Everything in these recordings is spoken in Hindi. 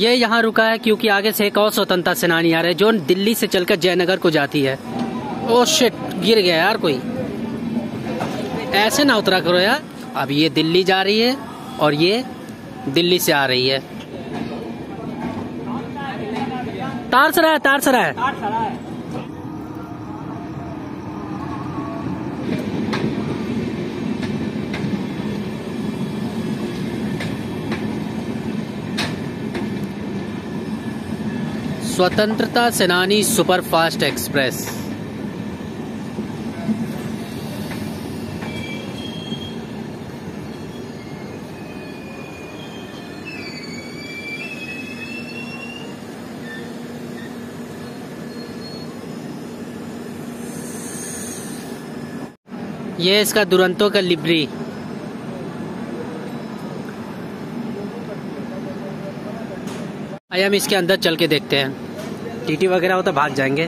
ये यहाँ रुका है क्योंकि आगे से एक और स्वतंत्रता सेनानी आ रहे जो दिल्ली से चलकर जयनगर को जाती है। ओ शिट, गिर गया यार कोई। ऐसे ना उतरा करो यार। अब ये दिल्ली जा रही है और ये दिल्ली से आ रही है। तारसरा है, तारसरा है। स्वतंत्रता सेनानी सुपर फास्ट एक्सप्रेस। ये इसका दुरंतो का लिब्री। आइए हम इसके अंदर चल के देखते हैं। टीटी वगैरह हो तो भाग जाएंगे।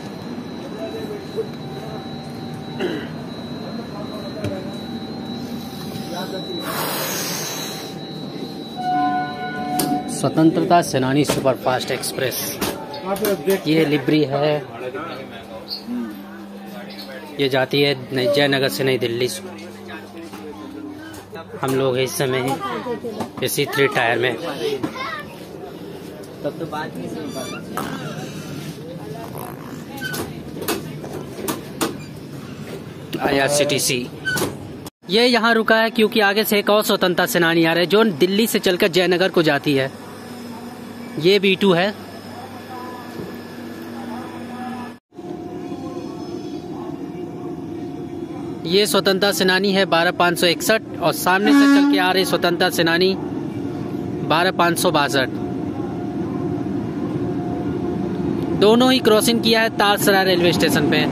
स्वतंत्रता सेनानी सुपरफास्ट एक्सप्रेस। ये लिब्री है, ये जाती है जयनगर से नई दिल्ली। हम लोग इस समय इसी 3 टायर में। तब तो बात नहीं समझ पाता। IRCTC। ये यहाँ रुका है क्योंकि आगे से एक और स्वतंत्रता सेनानी आ रहे जो दिल्ली से चलकर जयनगर को जाती है। ये B2 है। ये स्वतंत्रता सेनानी है 12561 और सामने से चल के आ रही स्वतंत्रता सेनानी 12562। दोनों ही क्रॉसिंग किया है तारसरा रेलवे स्टेशन पे।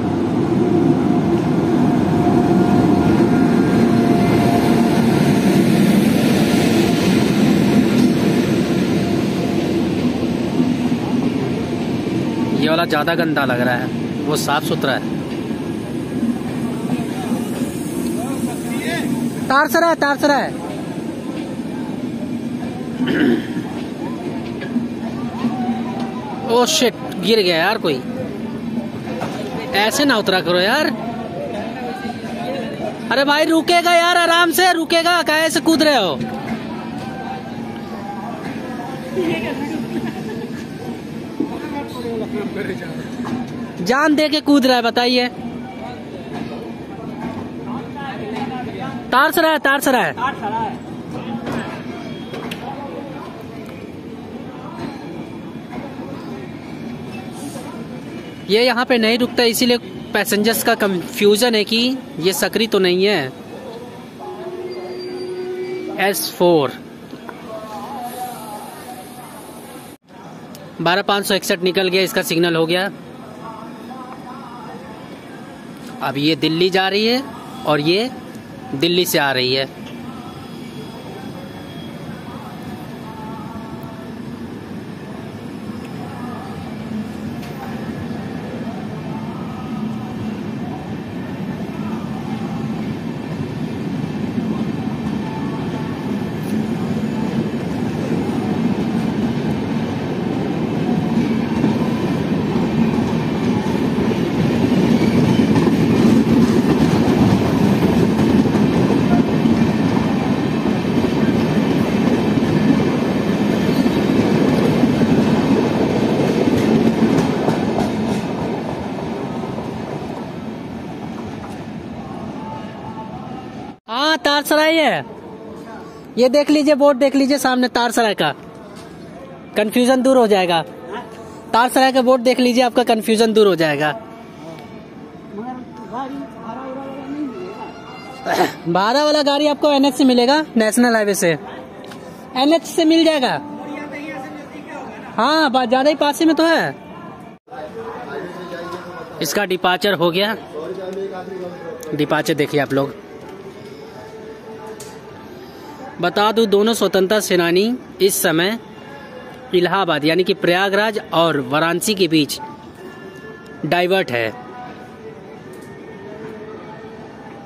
ये वाला ज्यादा गंदा लग रहा है, वो साफ सुथरा है। तारसरा है, तारसरा है। ओ शिट, गिर गया यार कोई। ऐसे ना उतरा करो यार। अरे भाई रुकेगा यार, आराम से रुकेगा, काहे से कूद रहे हो। जान दे के कूद रहा है, बताइए। तारसरा है, तारसरा है। ये यहाँ पे नहीं रुकता, इसीलिए पैसेंजर्स का कंफ्यूजन है कि ये सकरी तो नहीं है। S4 12561 निकल गया, इसका सिग्नल हो गया। अब ये दिल्ली जा रही है और ये दिल्ली से आ रही है। हाँ तारसराय है, ये देख लीजिए, बोर्ड देख लीजिए सामने तारसराय का। कंफ्यूजन दूर हो जाएगा। तारसराय का बोर्ड देख लीजिए, आपका कंफ्यूजन दूर हो जाएगा। भाड़ा वाला गाड़ी आपको NH से मिलेगा, नेशनल हाईवे से। NH से मिल जाएगा। हाँ ज्यादा ही पास में तो है। इसका डिपार्चर हो गया। डिपार्चर देखिए आप लोग। बता दूं दोनों स्वतंत्रता सेनानी इस समय इलाहाबाद यानी कि प्रयागराज और वाराणसी के बीच डाइवर्ट है।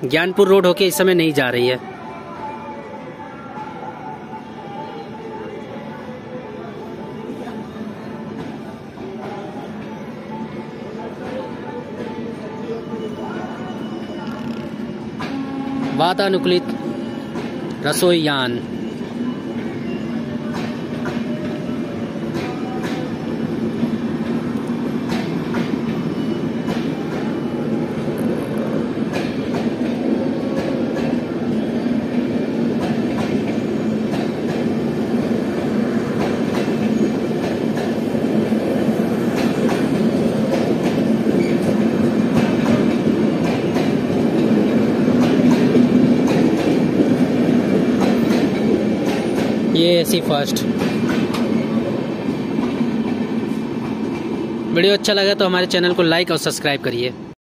ज्ञानपुर रोड होके इस समय नहीं जा रही है। वातानुकूलित रसोई यान। ये ऐसी फर्स्ट वीडियो अच्छा लगा तो हमारे चैनल को लाइक और सब्सक्राइब करिए।